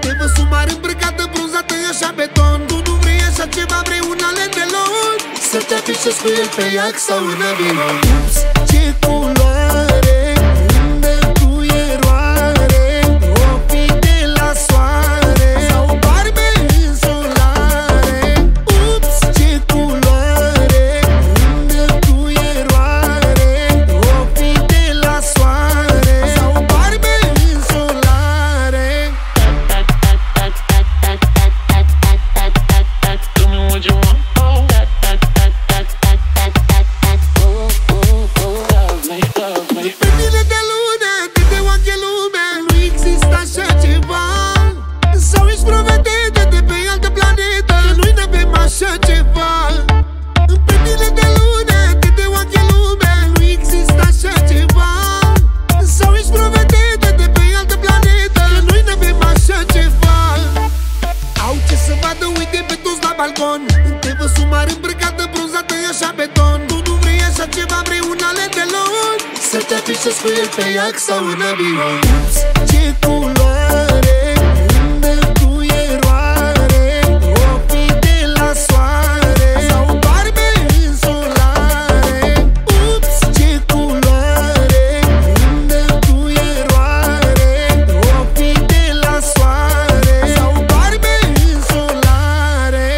Te văd sumar îmbrăcată, bronzată, așa beton. Tu nu vrei așa ceva, vrei un alen de lor. Să te afișezi cu el pe iac sau în avion. Ups, ce culoare, unde tu eroare, ochii de la soare sau barbe în solare. Ups, ce culoare, unde tu eroare, ochii de la soare sau barbe în solare. Te văd sumar îmbrăcată, bronzată, așa beton. Tu nu vrei așa ceva, vrei un alen de lor. Să te afișezi cu el pe iac sau în avion. Ups, ce culoare, unde tu eroare, ochii de la soare sau barbe în solare. Ups, ce culoare, unde tu eroare, ochii de la soare sau barbe în solare.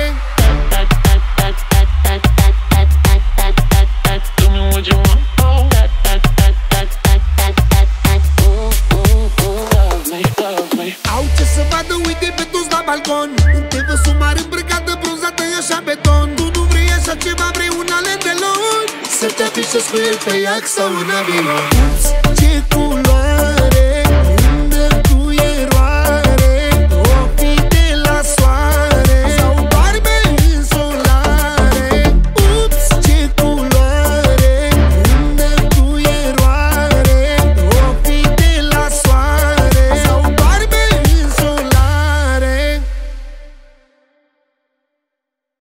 Te văd sumar îmbrăcată, bronzată, așa beton. Tu nu vrei așa ceva, vrei un alen de lor. Să te afișezi cu el pe iac sau în avion. Ups, ce culoare.